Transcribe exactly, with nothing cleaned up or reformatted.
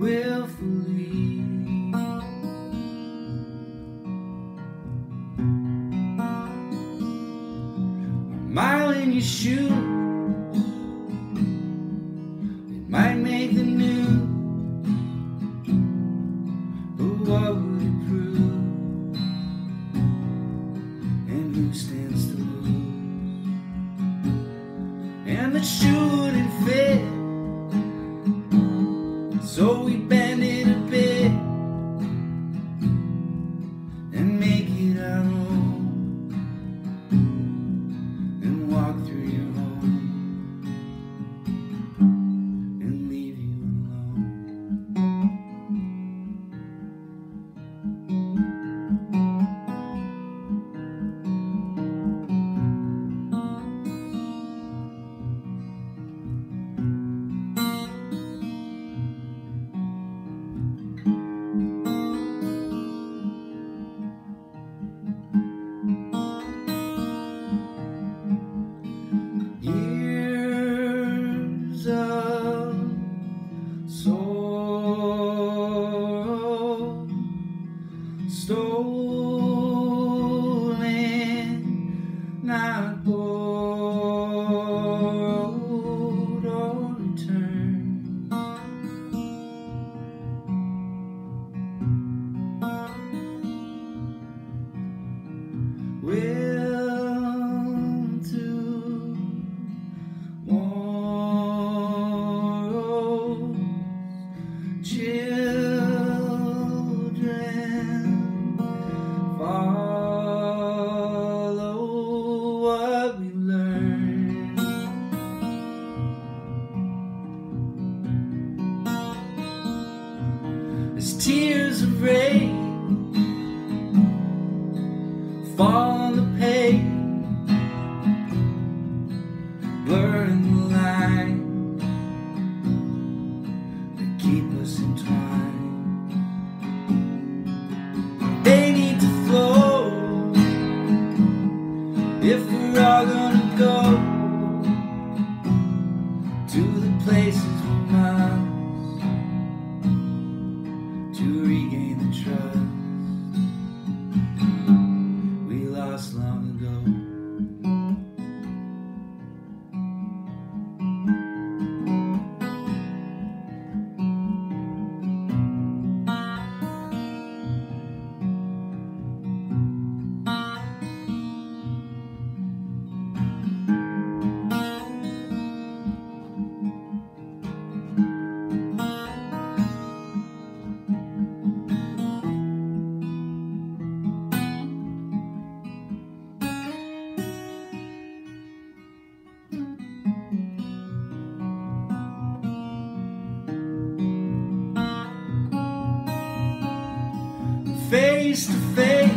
willfully. A mile in your shoe, it might make the news, but what would it prove? And who stands to lose? And the shoe wouldn't fit, so we bend it a bit and make it our own, and walk through your home and leave you stolen, not borrowed or returned. Will tomorrow's children follow what we learn? As tears of rain fall on the page, blurring the line that keep us entwined. If we're all gonna go to the places we must to regain the trust we lost long ago. Face to face.